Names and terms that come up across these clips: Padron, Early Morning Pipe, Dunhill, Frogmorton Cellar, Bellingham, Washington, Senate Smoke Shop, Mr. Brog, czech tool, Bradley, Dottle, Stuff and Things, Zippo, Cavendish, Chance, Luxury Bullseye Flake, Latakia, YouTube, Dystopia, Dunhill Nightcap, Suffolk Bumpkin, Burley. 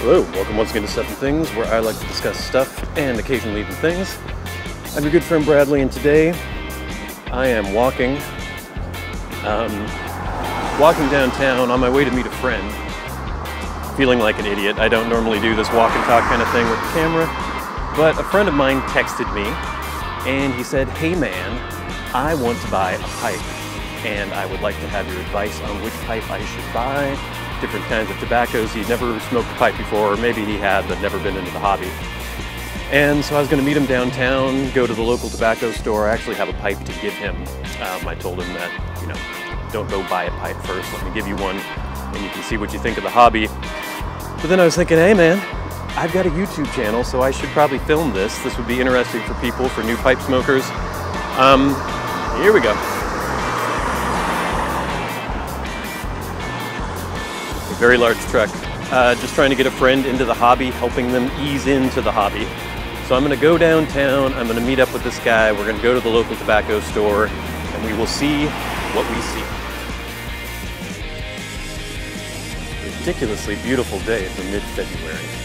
Hello, welcome once again to Stuff and Things, where I like to discuss stuff and occasionally even things. I'm your good friend Bradley, and today I am walking downtown on my way to meet a friend. Feeling like an idiot. I don't normally do this walk and talk kind of thing with the camera, but a friend of mine texted me and he said, "Hey man, I want to buy a pipe, and I would like to have your advice on which pipe I should buy, different kinds of tobaccos." He'd never smoked a pipe before, or maybe he had, but never been into the hobby. And so I was going to meet him downtown, go to the local tobacco store. I actually have a pipe to give him. I told him that, you know, don't go buy a pipe first. Let me give you one, and you can see what you think of the hobby. But then I was thinking, hey man, I've got a YouTube channel, so I should probably film this. This would be interesting for people, for new pipe smokers. Here we go. A very large truck. Just trying to get a friend into the hobby, helping them ease into the hobby. So I'm gonna go downtown, I'm gonna meet up with this guy, we're gonna go to the local tobacco store, and we will see what we see. Ridiculously beautiful day for mid-February.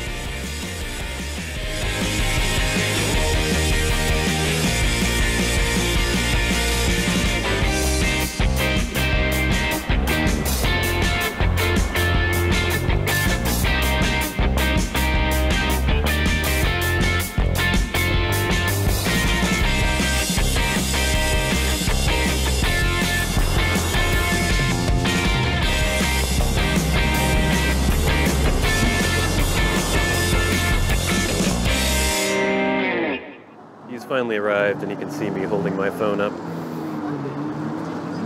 Finally arrived, and he can see me holding my phone up.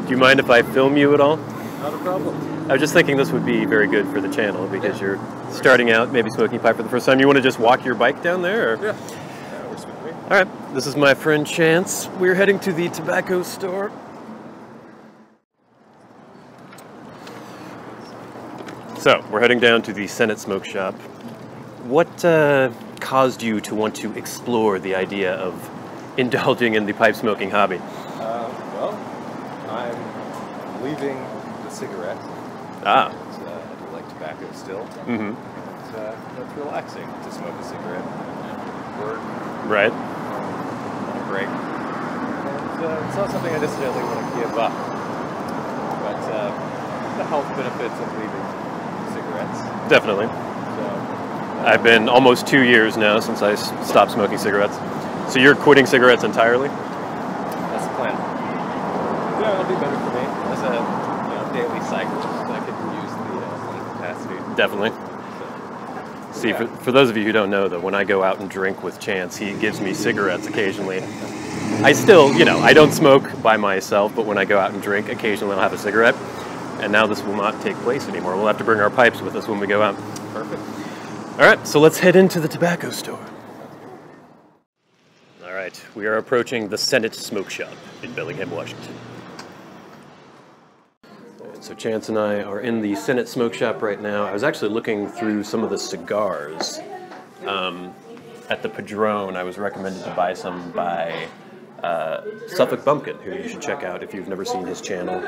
Do you mind if I film you at all? Not a problem. I was just thinking this would be very good for the channel because yeah. You're starting out, maybe smoking pipe for the first time. You want to just walk your bike down there? Or? Yeah. That works with me. All right. This is my friend Chance. We're heading to the tobacco store. So we're heading down to the Senate Smoke Shop. What caused you to want to explore the idea of indulging in the pipe smoking hobby? Well, I'm leaving the cigarette. Ah. I do like tobacco still. Mm-hmm. It's, it's relaxing to smoke a cigarette and work. Right. On a break. And, it's not something I necessarily want to give up, but the health benefits of leaving cigarettes. Definitely. So, I've been almost 2 years now since I stopped smoking cigarettes. So you're quitting cigarettes entirely? That's the plan. Yeah, it'll be better for me as a daily cycle, so I can use the capacity. Definitely. So, see, yeah. for those of you who don't know, though, when I go out and drink with Chance, he gives me cigarettes occasionally. I still, I don't smoke by myself, but when I go out and drink, occasionally I'll have a cigarette. And now this will not take place anymore. We'll have to bring our pipes with us when we go out. Perfect. All right, so let's head into the tobacco store. All right, we are approaching the Senate Smoke Shop in Bellingham, Washington. Right, so Chance and I are in the Senate Smoke Shop right now. I was actually looking through some of the cigars at the Padron. I was recommended to buy some by Suffolk Bumpkin, who you should check out if you've never seen his channel.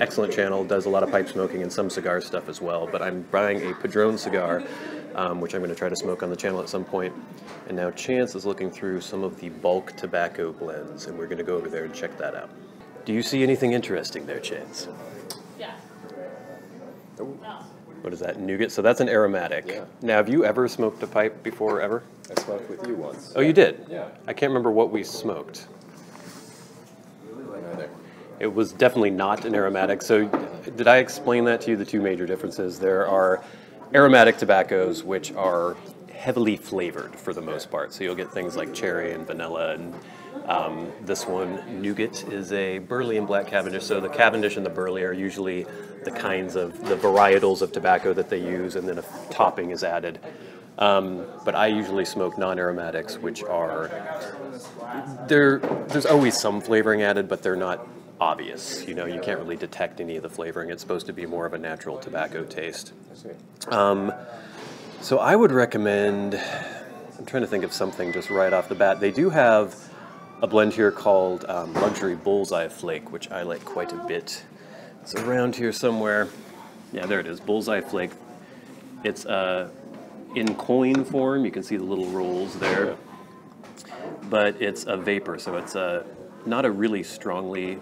Excellent channel, does a lot of pipe smoking and some cigar stuff as well, but I'm buying a Padron cigar, which I'm going to try to smoke on the channel at some point. And now Chance is looking through some of the bulk tobacco blends, and we're going to go over there and check that out. Do you see anything interesting there, Chance? Yeah. Ooh. What is that, nougat? So that's an aromatic. Yeah. Now, have you ever smoked a pipe before, ever? I smoked with you once. Oh, you did? Yeah. I can't remember what we smoked. It was definitely not an aromatic. So did I explain that to you, the two major differences? There are aromatic tobaccos, which are heavily flavored for the most part. So you'll get things like cherry and vanilla, and this one, nougat, is a burley and black Cavendish. So the Cavendish and the burley are usually the kinds of, the varietals of tobacco that they use, and then a topping is added. But I usually smoke non-aromatics, which are, there's always some flavoring added, but they're not obvious. You can't really detect any of the flavoring. It's supposed to be more of a natural tobacco taste. So I would recommend, I'm trying to think of something just right off the bat. They do have a blend here called Luxury Bullseye Flake, which I like quite a bit. It's around here somewhere. Yeah, there it is, Bullseye Flake. It's in coin form. You can see the little rolls there. But it's a vapor, so it's a, not a really strongly,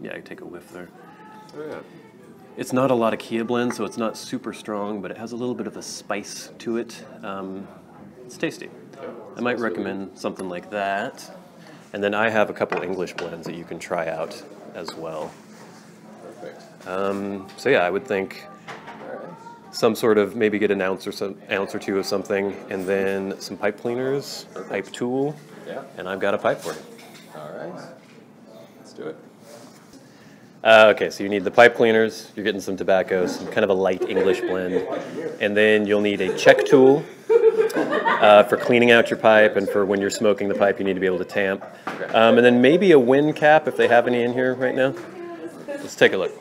yeah, take a whiff there. Oh, yeah. It's not a Latakia blend, so it's not super strong, but it has a little bit of a spice to it. It's tasty. Yeah, I might recommend something like that. And then I have a couple English blends that you can try out as well. Perfect. So yeah, I would think some sort of, maybe get an ounce or two of something, and then some pipe cleaners, pipe tool, and I've got a pipe for you. All right, let's do it. Okay, so you need the pipe cleaners, you're getting some tobacco, some kind of a light English blend, and then you'll need a check tool for cleaning out your pipe, and for when you're smoking the pipe, you need to be able to tamp. And then maybe a wind cap, if they have any in here right now. Let's take a look.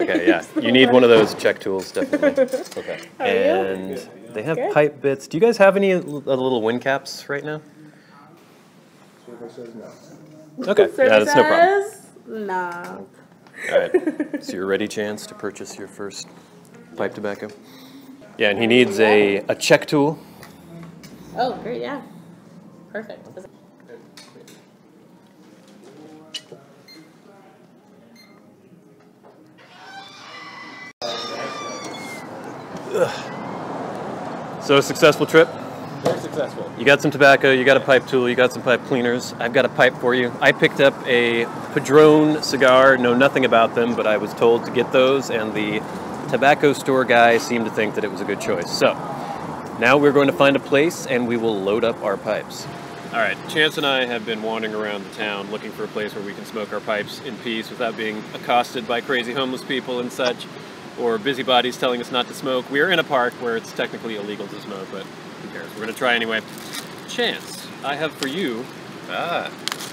Okay, yeah. You need one of those check tools, definitely. Okay. And they have pipe bits. Do you guys have any of the little wind caps right now? Okay, yeah, that's no problem. No. All right, so you're ready, Chance, to purchase your first pipe tobacco? Yeah, and he needs a check tool. Oh, great, yeah. Perfect. Ugh. So, a successful trip? Very successful. You got some tobacco, you got a pipe tool, you got some pipe cleaners. I've got a pipe for you. I picked up a Padron cigar, know nothing about them, but I was told to get those, and the tobacco store guy seemed to think that it was a good choice. So, now we're going to find a place and we will load up our pipes. All right, Chance and I have been wandering around the town looking for a place where we can smoke our pipes in peace without being accosted by crazy homeless people and such, or busybodies telling us not to smoke. We are in a park where it's technically illegal to smoke, but who cares? We're gonna try anyway. Chance, I have for you,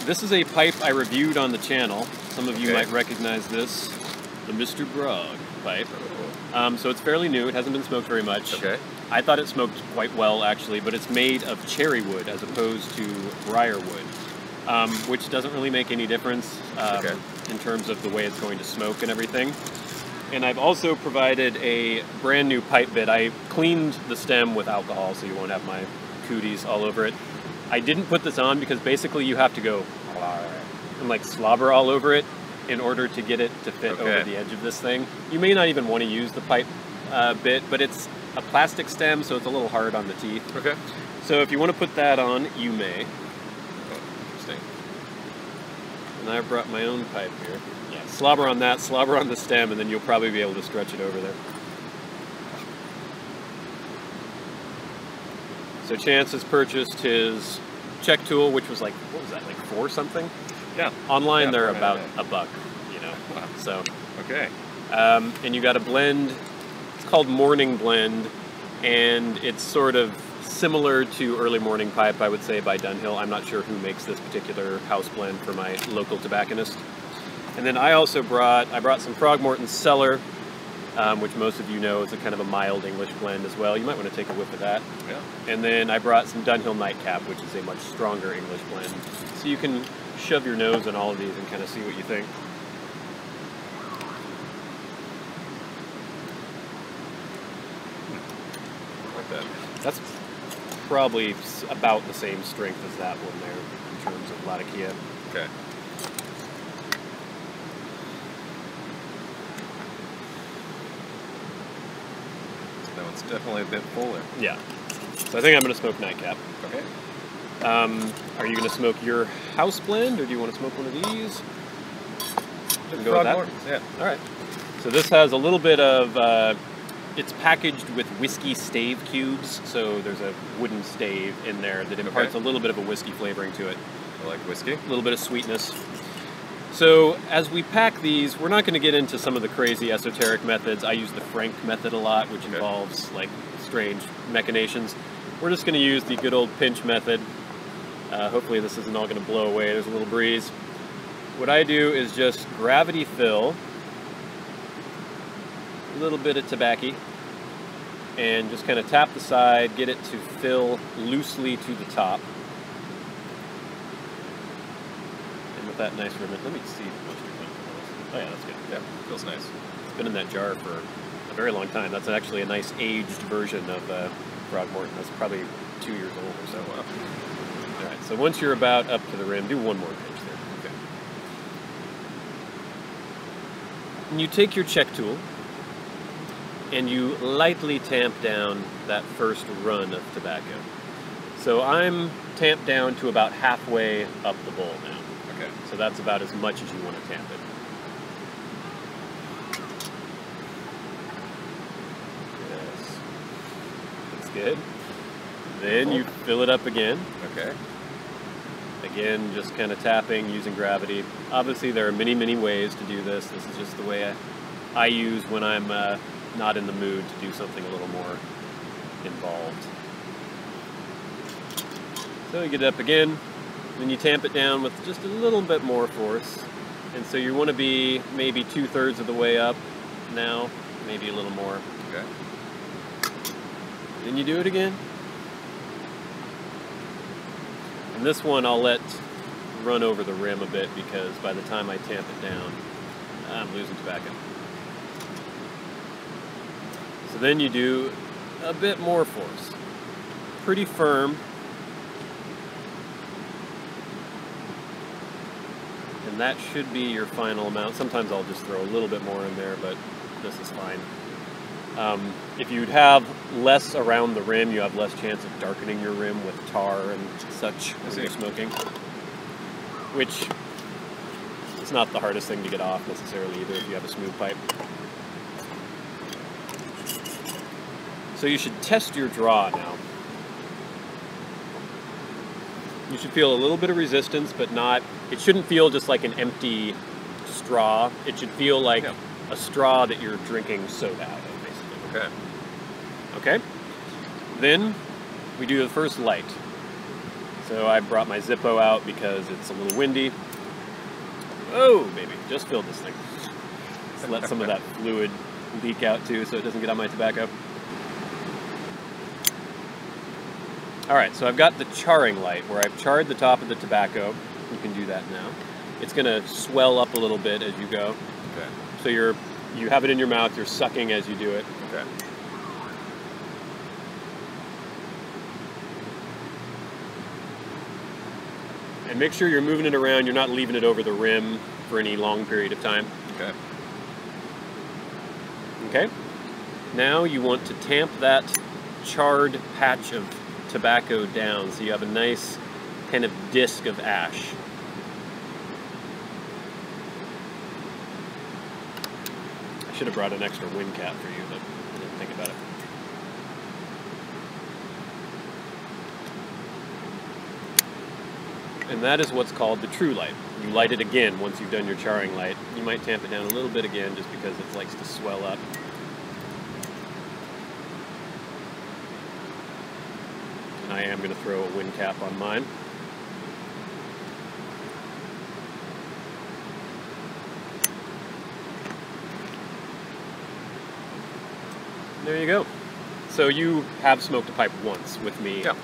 this is a pipe I reviewed on the channel. Some of you might recognize this, the Mr. Brog pipe. So it's fairly new, it hasn't been smoked very much. Okay. I thought it smoked quite well, actually, but it's made of cherry wood as opposed to briar wood, which doesn't really make any difference in terms of the way it's going to smoke and everything. And I've also provided a brand new pipe bit. I cleaned the stem with alcohol so you won't have my cooties all over it. I didn't put this on because basically you have to go and like slobber all over it in order to get it to fit over the edge of this thing. You may not even want to use the pipe bit, but it's a plastic stem, so it's a little hard on the teeth. Okay. So if you want to put that on, you may. Interesting. And I brought my own pipe here. Yeah, slobber on that, slobber on the stem, and then you'll probably be able to stretch it over there. So Chance has purchased his check tool, which was like, what was that, like four something? Yeah. Online they're about a buck, you know, so. Okay. And you got a blend, it's called Morning Blend, and it's sort of similar to Early Morning Pipe, I would say, by Dunhill. I'm not sure who makes this particular house blend for my local tobacconist. And then I also brought, I brought some Frogmorton Cellar, which most of you know is a kind of a mild English blend as well. You might want to take a whiff of that. Yeah. And then I brought some Dunhill Nightcap, which is a much stronger English blend. So you can shove your nose in all of these and kind of see what you think. I like that. That's probably about the same strength as that one there in terms of Latakia. Okay. It's definitely a bit fuller. Yeah. So I think I'm going to smoke Nightcap. Okay. Are you going to smoke your house blend, or do you want to smoke one of these? Go with that. Yeah. All right. So this has a little bit of, it's packaged with whiskey stave cubes, so there's a wooden stave in there that imparts a little bit of a whiskey flavoring to it. I like whiskey. A little bit of sweetness. So as we pack these, we're not going to get into some of the crazy esoteric methods. I use the Frank method a lot, which involves like strange machinations. We're just going to use the good old pinch method. Hopefully this isn't all going to blow away. There's a little breeze. What I do is just gravity fill a little bit of tobacco and just kind of tap the side, get it to fill loosely to the top. That nice ribbon. Let me see how much you're going for this. Oh yeah, that's good. Yeah, feels nice. It's been in that jar for a very long time. That's actually a nice aged version of Frogmorton. That's probably 2 years old or so. Wow. All right, so once you're about up to the rim, do one more pinch there. Okay. And you take your check tool, and you lightly tamp down that first run of tobacco. So I'm tamped down to about halfway up the bowl now. Okay. So that's about as much as you want to tamp it. Yes. That's good. Then you fill it up again. Okay. Again, just kind of tapping, using gravity. Obviously, there are many, many ways to do this. This is just the way I use when I'm not in the mood to do something a little more involved. So you get it up again, then you tamp it down with just a little bit more force. And so you want to be maybe 2/3 of the way up now, maybe a little more. Okay. Then you do it again. And this one I'll let run over the rim a bit because by the time I tamp it down, I'm losing tobacco. So then you do a bit more force. Pretty firm. And that should be your final amount. Sometimes I'll just throw a little bit more in there, but this is fine. If you'd have less around the rim, you have less chance of darkening your rim with tar and such as you're smoking. Which is not the hardest thing to get off necessarily either if you have a smooth pipe. So you should test your draw now. You should feel a little bit of resistance, but not, it shouldn't feel just like an empty straw. It should feel like a straw that you're drinking soda out of, basically. Okay. Okay? Then we do the first light. So I brought my Zippo out because it's a little windy. Oh, baby, just filled this thing. Just let some of that fluid leak out too so it doesn't get on my tobacco. Alright, so I've got the charring light, where I've charred the top of the tobacco. You can do that now. It's going to swell up a little bit as you go. Okay. So you have it in your mouth, you're sucking as you do it. Okay. And make sure you're moving it around, you're not leaving it over the rim for any long period of time. Okay. Okay. Now you want to tamp that charred patch of tobacco down, so you have a nice kind of disc of ash. I should have brought an extra wind cap for you, but I didn't think about it. And that is what's called the true light. You light it again once you've done your charring light. You might tamp it down a little bit again just because it likes to swell up. I am going to throw a wind cap on mine. There you go. So you have smoked a pipe once with me, yeah.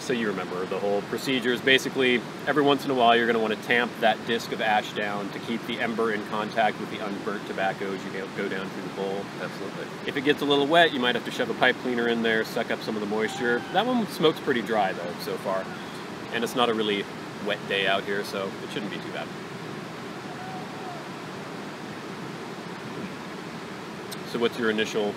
So you remember the whole procedure is basically every once in a while you're going to want to tamp that disc of ash down to keep the ember in contact with the unburnt tobacco as you go down through the bowl. Absolutely. If it gets a little wet, you might have to shove a pipe cleaner in there, suck up some of the moisture. That one smokes pretty dry though so far, and it's not a really wet day out here, so it shouldn't be too bad. So what's your initial?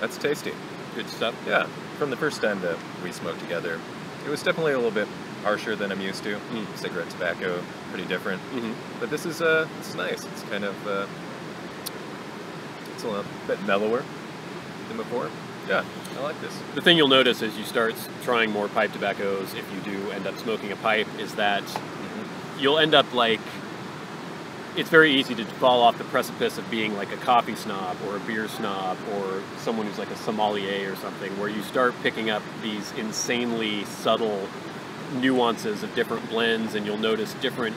That's tasty. Good stuff. Yeah. From the first time that we smoked together, it was definitely a little bit harsher than I'm used to. Mm. Cigarette tobacco, pretty different. Mm-hmm. But this is it's nice. It's kind of it's a little bit mellower than before. Yeah, I like this. The thing you'll notice as you start trying more pipe tobaccos, if you do end up smoking a pipe, is that you'll end up like, it's very easy to fall off the precipice of being like a coffee snob or a beer snob or someone who's like a sommelier or something, where you start picking up these insanely subtle nuances of different blends, and you'll notice different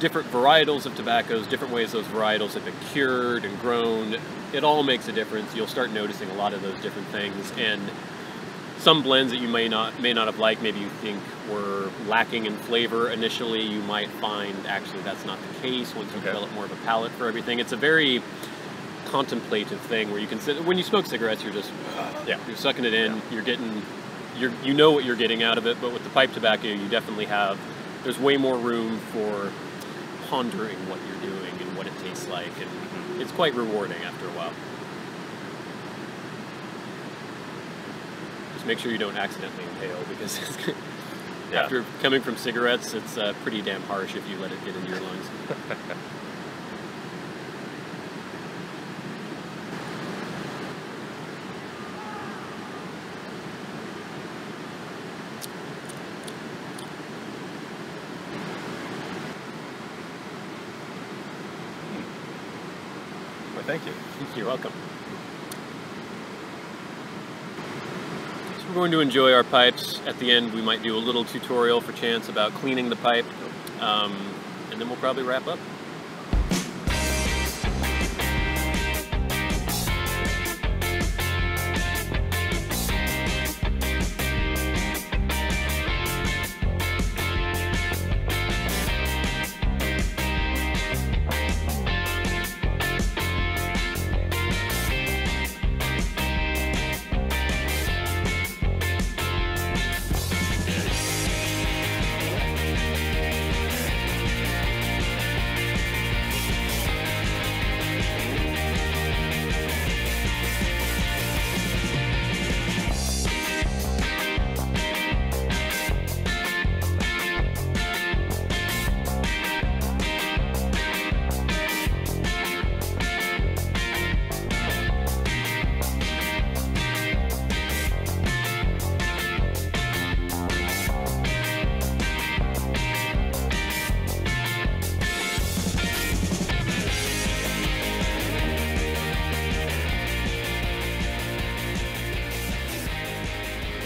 varietals of tobaccos, different ways those varietals have been cured and grown. It all makes a difference. You'll start noticing a lot of those different things, and some blends that you may not have liked, maybe you think were lacking in flavor initially, you might find actually that's not the case once you develop more of a palate for everything. It's a very contemplative thing where you can sit. When you smoke cigarettes, you're just you're sucking it in. Yeah. You're getting, you know what you're getting out of it. But with the pipe tobacco, you definitely have. There's way more room for pondering what you're doing and what it tastes like, and it's quite rewarding after a while. Just make sure you don't accidentally inhale, because it's after coming from cigarettes, it's pretty damn harsh if you let it get into your lungs. Well, thank you. You're welcome. We're going to enjoy our pipes. At the end, we might do a little tutorial for Chance about cleaning the pipe, and then we'll probably wrap up.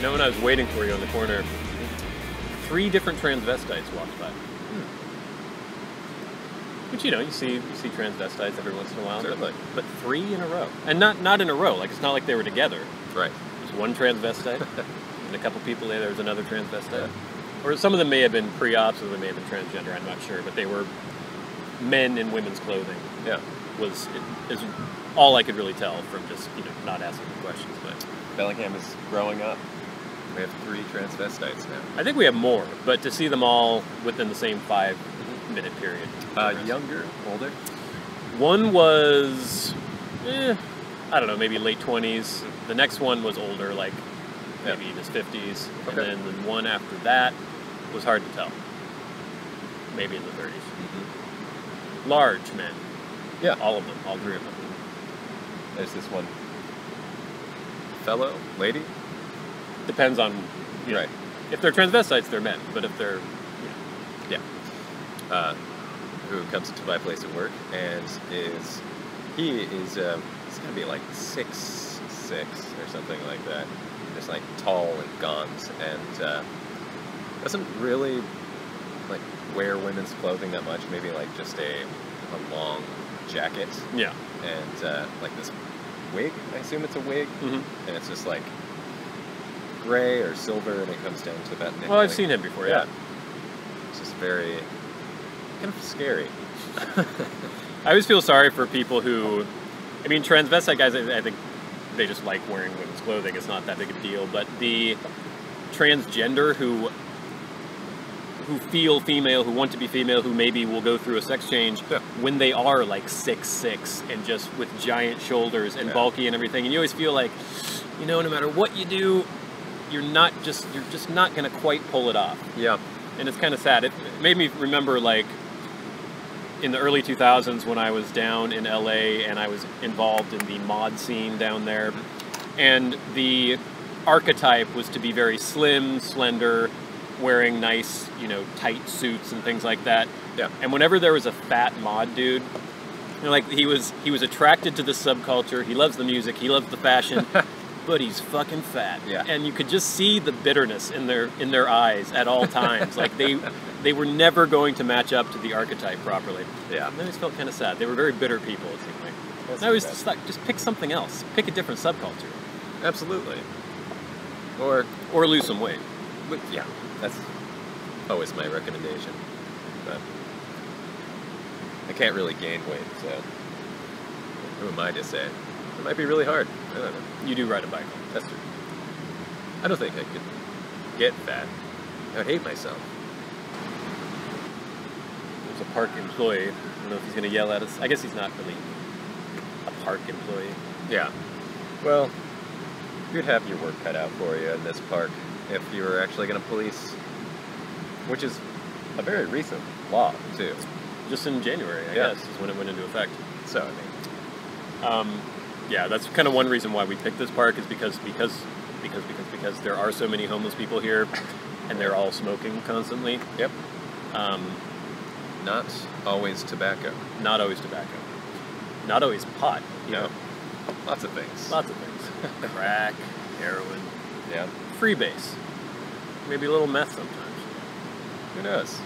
Now, when I was waiting for you on the corner, three different transvestites walked by. Which, you know, you see transvestites every once in a while, but three in a row, and not in a row. Like, it's not like they were together. Right. There's one transvestite, and a couple people there. There was another transvestite, or some of them may have been pre-ops, or they may have been transgender. I'm not sure, but they were men in women's clothing. Yeah. Is all I could really tell from just not asking the questions. But Bellingham is growing up. We have three transvestites now. I think we have more, but to see them all within the same 5-minute period. Younger, older? One was, I don't know, maybe late 20s. The next one was older, like maybe in his 50s. Okay. And then the one after that was hard to tell. Maybe in the 30s. Large men. Yeah. All of them, all three of them. There's this one fellow, lady. Depends on, right. If they're transvestites, they're men. But if they're, who comes to my place at work and he's gotta be like 6'6" or something like that. Just like tall and gaunt, and doesn't really like wear women's clothing that much. Maybe like just a long jacket. Yeah. And like this wig. I assume it's a wig, and it's just like gray or silver, and it comes down to that neck. Well, I've seen him before, It's just very kind of scary. I always feel sorry for people who, I mean, transvestite guys, I think they just like wearing women's clothing. It's not that big a deal, but the transgender who feel female, who want to be female, who maybe will go through a sex change when they are like 6'6" and just with giant shoulders and bulky and everything, and you always feel like, no matter what you do, you're just not gonna quite pull it off. Yeah. And it's kind of sad. It made me remember, like, in the early 2000s when I was down in LA and I was involved in the mod scene down there, and the archetype was to be very slim, slender, wearing nice, tight suits and things like that. Yeah. And whenever there was a fat mod dude, like he was attracted to the subculture. He loves the music, he loves the fashion. But he's fucking fat, and you could just see the bitterness in their eyes at all times. Like they were never going to match up to the archetype properly. Yeah, and I just felt kind of sad. They were very bitter people. It seemed like. And I was just like, just pick something else, pick a different subculture. Absolutely. Or lose some weight. But, that's always my recommendation. But I can't really gain weight, so. Who am I to say? It might be really hard. I don't know. You do ride a bike. That's true. I don't think I could get fat. I would hate myself. There's a park employee. I don't know if he's going to yell at us. I guess he's not really a park employee. Yeah. Well, you'd have your work cut out for you in this park if you were actually going to police, which is a very recent law, too. Just in January, I guess, is when it went into effect. So, I mean, yeah, that's kind of one reason why we picked this park, is because there are so many homeless people here, and they're all smoking constantly. Yep. Not always tobacco. Not always tobacco. Not always pot. You know. Lots of things. Lots of things. Crack, heroin. Yeah. Freebase. Maybe a little meth sometimes. Who knows?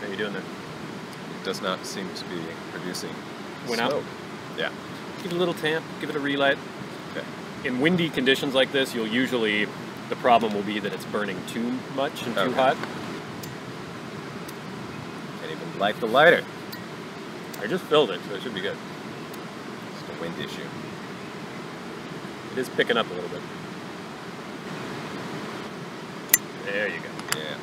How are you doing there? It does not seem to be producing smoke. Yeah. Give it a little tamp. Give it a relight. Okay. In windy conditions like this, you'll usually, the problem will be that it's burning too much and too hot. Can't even light the lighter. I just filled it, so it should be good. Just a wind issue. It is picking up a little bit. There you go. Yeah.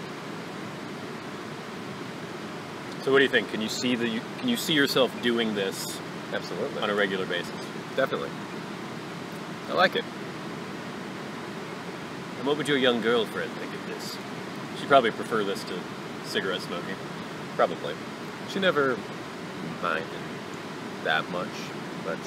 So what do you think? Can you see the? Can you see yourself doing this? Absolutely. On a regular basis. Definitely. I like it. And what would your young girlfriend think of this? She'd probably prefer this to cigarette smoking. Probably. She never minded that much, but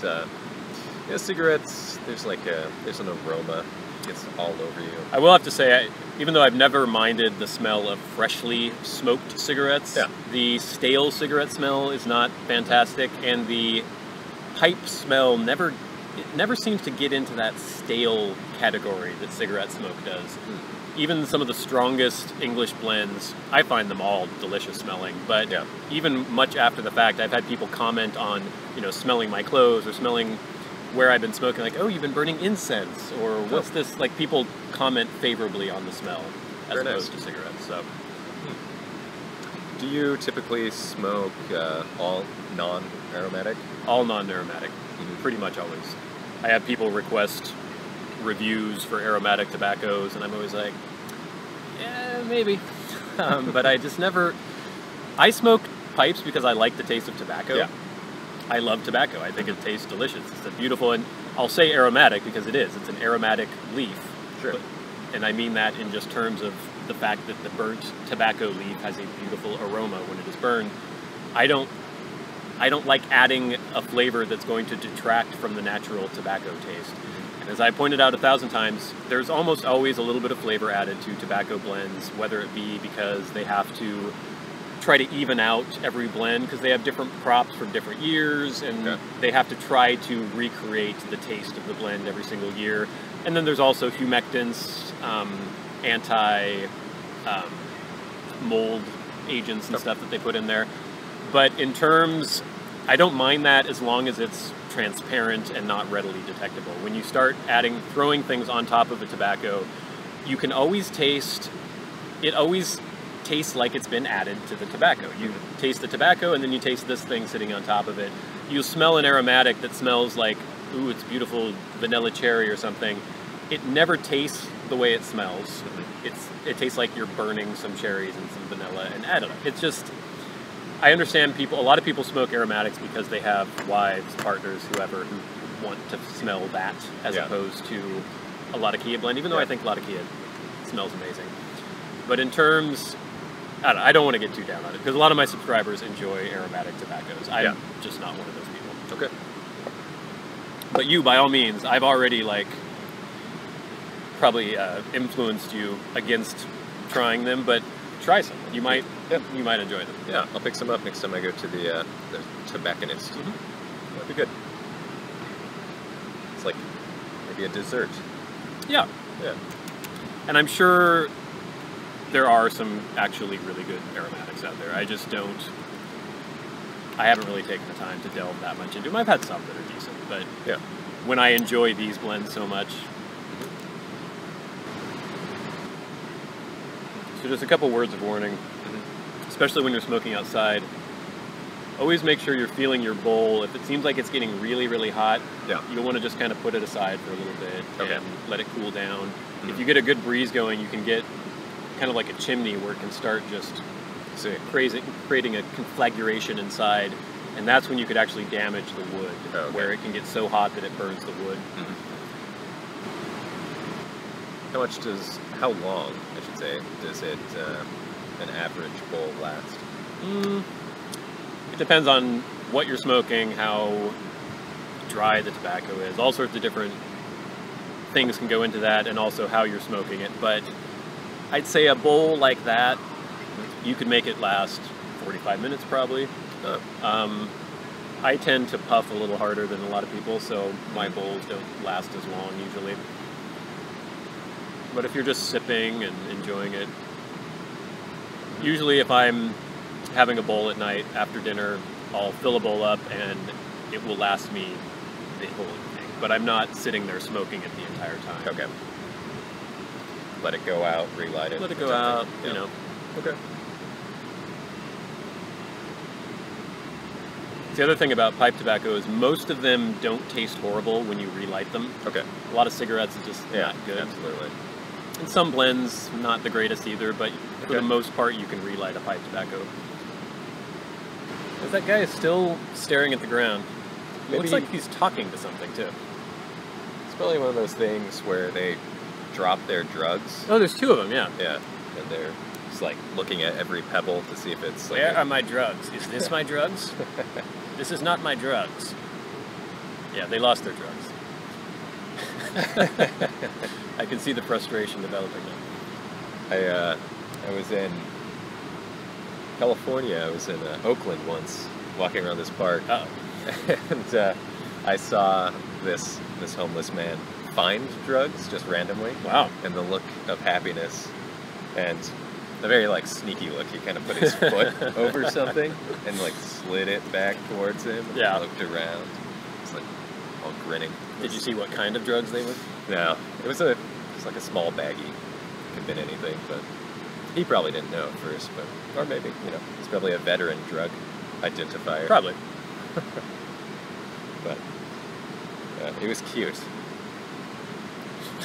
yeah, cigarettes. There's like a an aroma. It's all over you. I will have to say, even though I've never minded the smell of freshly smoked cigarettes, the stale cigarette smell is not fantastic, and the pipe smell never seems to get into that stale category that cigarette smoke does. Even some of the strongest English blends, I find them all delicious smelling, but even much after the fact, I've had people comment on, you know, smelling my clothes or smelling where I've been smoking, like, oh, you've been burning incense, or what's this, like, people comment favorably on the smell as opposed to cigarettes, so. Do you typically smoke all non-aromatic? All non-aromatic, pretty much always. I have people request reviews for aromatic tobaccos, and I'm always like, yeah, maybe. But I just never, I smoke pipes because I like the taste of tobacco. Yeah. I love tobacco. I think it tastes delicious. It's a beautiful, and I'll say aromatic because it is. It's an aromatic leaf. Sure. But, and I mean that in just terms of the fact that the burnt tobacco leaf has a beautiful aroma when it is burned. I don't like adding a flavor that's going to detract from the natural tobacco taste. And as I pointed out 1,000 times, there's almost always a little bit of flavor added to tobacco blends, whether it be because they have to try to even out every blend because they have different crops from different years, and they have to try to recreate the taste of the blend every single year. And then there's also humectants, anti-mold agents and stuff that they put in there. But in terms, I don't mind that as long as it's transparent and not readily detectable. When you start adding, throwing things on top of a tobacco, you can always taste, it always tastes like it's been added to the tobacco. You taste the tobacco, and then you taste this thing sitting on top of it. You smell an aromatic that smells like, ooh, it's beautiful vanilla cherry or something. It never tastes the way it smells. It tastes like you're burning some cherries and some vanilla, and I don't know. It's just, I understand people, a lot of people smoke aromatics because they have wives, partners, whoever, who want to smell that as opposed to a Latakia blend, even though I think Latakia smells amazing. But in terms, I don't want to get too down on it, because a lot of my subscribers enjoy aromatic tobaccos. I'm just not one of those people. Okay. But you, by all means, I've already, like, probably influenced you against trying them, but try some. You might you might enjoy them. Yeah, I'll pick some up next time I go to the tobacconist. That'd be good. It's like maybe a dessert. Yeah. Yeah. And I'm sure there are some actually really good aromatics out there. I just don't, I haven't really taken the time to delve that much into them. I've had some that are decent, but when I enjoy these blends so much. So just a couple words of warning, especially when you're smoking outside. always make sure you're feeling your bowl. If it seems like it's getting really, really hot, yeah, you'll want to just kind of put it aside for a little bit, okay, and let it cool down. Mm-hmm. If you get a good breeze going, you can get kind of like a chimney where it can start just creating a conflagration inside, and that's when you could actually damage the wood, oh, okay, where it can get so hot that it burns the wood. Mm-hmm. How long, I should say, does it, an average bowl last? It depends on what you're smoking, how dry the tobacco is, all sorts of different things can go into that, and also how you're smoking it, but I'd say a bowl like that, you could make it last 45 minutes probably. I tend to puff a little harder than a lot of people, so my bowls don't last as long usually. But if you're just sipping and enjoying it, usually if I'm having a bowl at night after dinner, I'll fill a bowl up and it will last me the whole thing. But I'm not sitting there smoking it the entire time. Okay. Let it go out, relight it. Let it go out, you know. Okay. The other thing about pipe tobacco is most of them don't taste horrible when you relight them. Okay. A lot of cigarettes is just not good. Absolutely. And some blends, not the greatest either, but for the most part, you can relight a pipe tobacco. That guy is still staring at the ground. Maybe looks like he's talking to something, too. It's probably one of those things where they drop their drugs. Oh, there's two of them, yeah. Yeah, and they're just, like, looking at every pebble to see if it's... Where are my drugs? Is this my drugs? This is not my drugs. Yeah, they lost their drugs. I can see the frustration developing now. I was in California. I was in Oakland once, walking around this park, and I saw this homeless man find drugs just randomly. Wow! And the look of happiness, and a very like sneaky look. He kind of put his foot over something and like slid it back towards him. And looked around. It's like all grinning. Did you see what kind of drugs they were? No, it was like a small baggie. Could have been anything, but he probably didn't know at first. But or maybe, you know, he's probably a veteran drug identifier. Probably. But it was cute,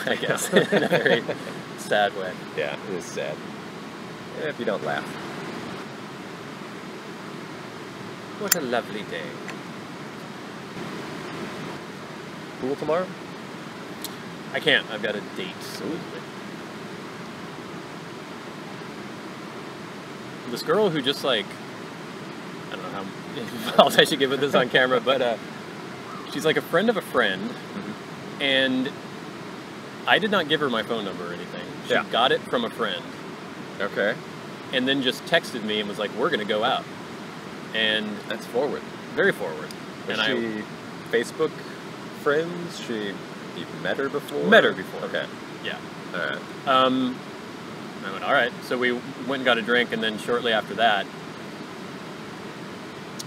I guess, in a very sad way. Yeah, it is sad. If you don't laugh. What a lovely day. Pool tomorrow? I can't. I've got a date. So this girl who just like, I don't know how involved I should get with this on camera, but she's like a friend of a friend, mm-hmm, and I did not give her my phone number or anything. She got it from a friend. Okay. And then just texted me and was like, we're going to go out. And that's forward. Very forward. Was she Facebook friends? You've met her before? Met her before. Okay. Yeah. All right. I went, all right. So we went and got a drink, and then shortly after that,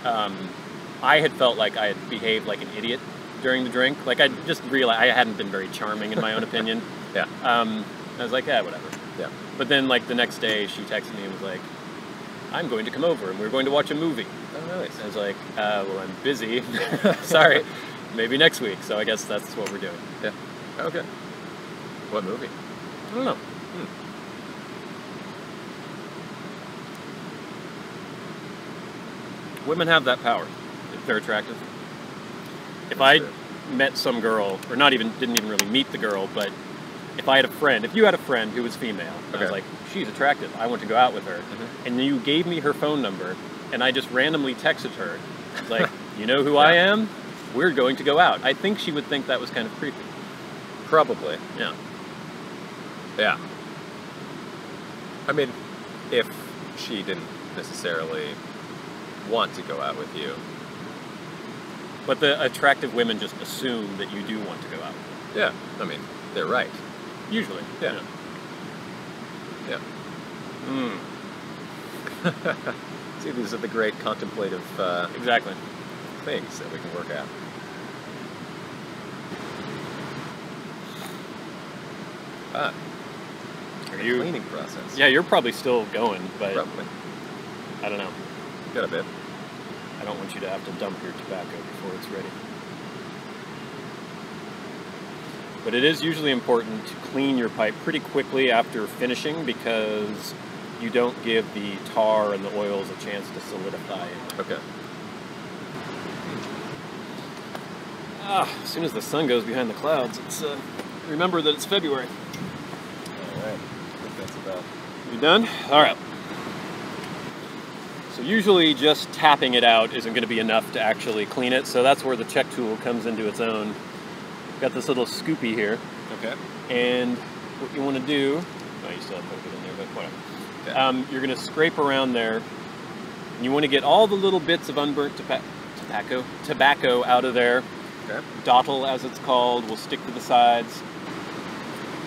I had felt like I had behaved like an idiot during the drink. Like, I just realized I hadn't been very charming in my own opinion. Yeah. I was like, yeah, whatever. Yeah. But then, like, the next day, she texted me and was like, I'm going to come over, and we're going to watch a movie. Oh, nice. I was like, well, I'm busy. Sorry. Maybe next week. So I guess that's what we're doing. Yeah. Okay. What movie? I don't know. Women have that power if they're attractive. If I met some girl, or didn't even really meet the girl, but... If you had a friend who was female, I was like, she's attractive, I want to go out with her, and you gave me her phone number, and I just randomly texted her, like, you know who I am? We're going to go out. I think she would think that was kind of creepy. Probably. Yeah. Yeah. I mean, if she didn't necessarily want to go out with you. But the attractive women just assume that you do want to go out with them. Yeah, I mean, they're right. Usually, yeah. Yeah. See, these are the great contemplative things that we can work out. The cleaning process. Yeah, you're probably still going, but... Probably. I don't know. Got a bit. I don't want you to have to dump your tobacco before it's ready. But it is usually important to clean your pipe pretty quickly after finishing because you don't give the tar and the oils a chance to solidify it. Okay. Ah, as soon as the sun goes behind the clouds, it's remember that it's February. All right. I think that's about. You done? All right. So usually just tapping it out isn't going to be enough to actually clean it, so that's where the check tool comes into its own. Got this little scoopy here. Okay. And what you want to do, oh, you still have to put it in there, but whatever. Okay. You're going to scrape around there. And you want to get all the little bits of unburnt tobacco out of there. Okay. Dottle, as it's called, will stick to the sides.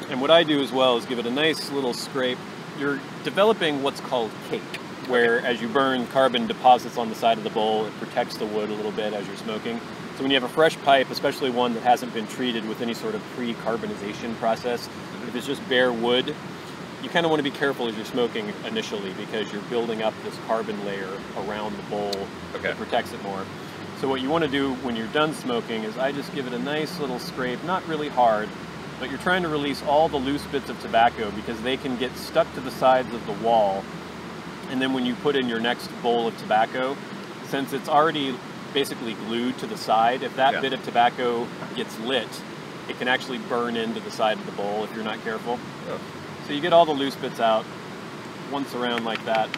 And what I do as well is give it a nice little scrape. You're developing what's called cake, where okay. As you burn, carbon deposits on the side of the bowl. It protects the wood a little bit as you're smoking. So when you have a fresh pipe, especially one that hasn't been treated with any sort of pre-carbonization process, if it's just bare wood, you kind of want to be careful as you're smoking initially because you're building up this carbon layer around the bowl that protects it more. So what you want to do when you're done smoking is I just give it a nice little scrape, not really hard, but you're trying to release all the loose bits of tobacco because they can get stuck to the sides of the wall. And then when you put in your next bowl of tobacco, since it's already basically glued to the side, if that bit of tobacco gets lit, it can actually burn into the side of the bowl if you're not careful. So you get all the loose bits out once around like that,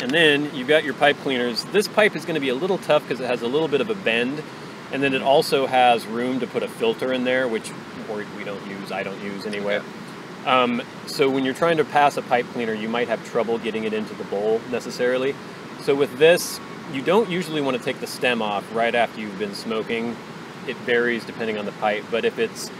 and then you've got your pipe cleaners. This pipe is going to be a little tough because it has a little bit of a bend, and then it also has room to put a filter in there, which we don't use, I don't use anyway. So when you're trying to pass a pipe cleaner, you might have trouble getting it into the bowl necessarily. So with this, you don't usually want to take the stem off right after you've been smoking. It varies depending on the pipe, but if it's,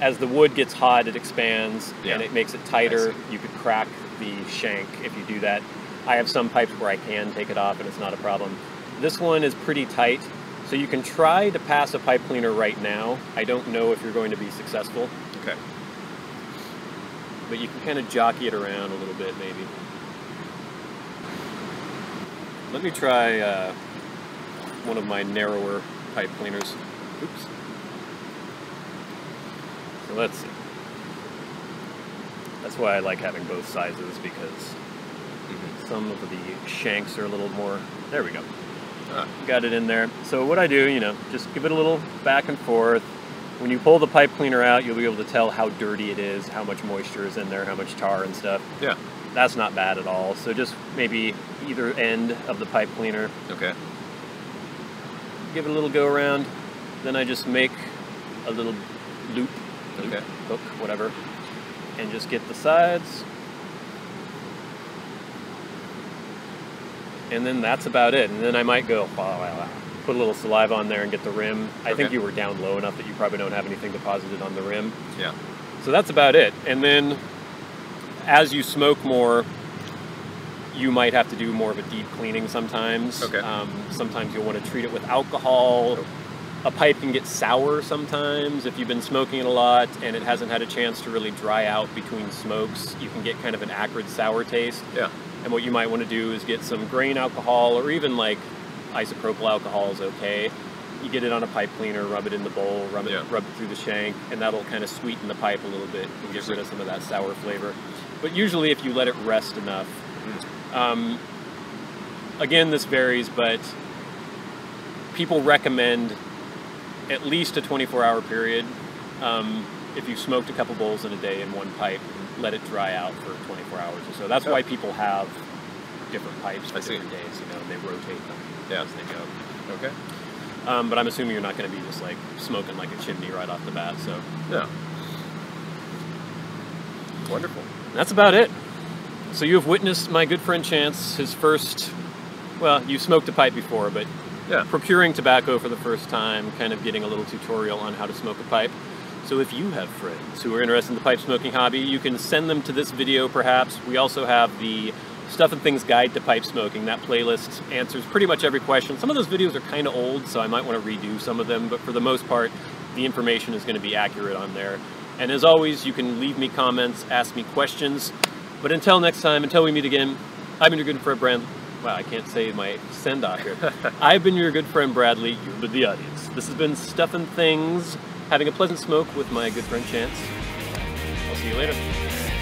as the wood gets hot, it expands and it makes it tighter. You could crack the shank if you do that. I have some pipes where I can take it off and it's not a problem. This one is pretty tight, so you can try to pass a pipe cleaner right now. I don't know if you're going to be successful. Okay. But you can kind of jockey it around a little bit maybe. Let me try one of my narrower pipe cleaners. Oops. So let's see. That's why I like having both sizes, because some of the shanks are a little more... There we go. Got it in there. So what I do, you know, just give it a little back and forth. When you pull the pipe cleaner out, you'll be able to tell how dirty it is, how much moisture is in there, how much tar and stuff. Yeah. That's not bad at all. So just maybe either end of the pipe cleaner. Okay. Give it a little go around. Then I just make a little loop, hook, whatever. And just get the sides. And then that's about it. And then I might go, put a little saliva on there and get the rim. I think you were down low enough that you probably don't have anything deposited on the rim. Yeah. So that's about it. And then as you smoke more, you might have to do more of a deep cleaning sometimes. Okay. Sometimes you'll want to treat it with alcohol. A pipe can get sour sometimes. If you've been smoking it a lot and it hasn't had a chance to really dry out between smokes, you can get kind of an acrid sour taste. Yeah. And what you might want to do is get some grain alcohol, or even like isopropyl alcohol is okay. You get it on a pipe cleaner, rub it in the bowl, rub it through the shank, and that'll kind of sweeten the pipe a little bit and get rid of some of that sour flavor. But usually if you let it rest enough, again, this varies, but people recommend at least a 24-hour period. If you smoked a couple bowls in a day in one pipe, let it dry out for 24 hours or so. That's why people have different pipes for different days, you know, and they rotate them as they go. Okay. But I'm assuming you're not going to be just like smoking like a chimney right off the bat, so. Yeah. Wonderful. That's about it. So you have witnessed my good friend Chance, his first, well, you smoked a pipe before, but procuring tobacco for the first time, kind of getting a little tutorial on how to smoke a pipe. So if you have friends who are interested in the pipe smoking hobby, you can send them to this video perhaps. We also have the Stuff and Things Guide to Pipe Smoking. That playlist answers pretty much every question. Some of those videos are kind of old, so I might want to redo some of them, but for the most part, the information is going to be accurate on there. And as always, you can leave me comments, ask me questions. But until next time, until we meet again, I'm your good friend Bradley. Wow, I can't say my send-off here. I've been your good friend Bradley, you've been the audience. This has been Stuff and Things, having a pleasant smoke with my good friend Chance. I'll see you later.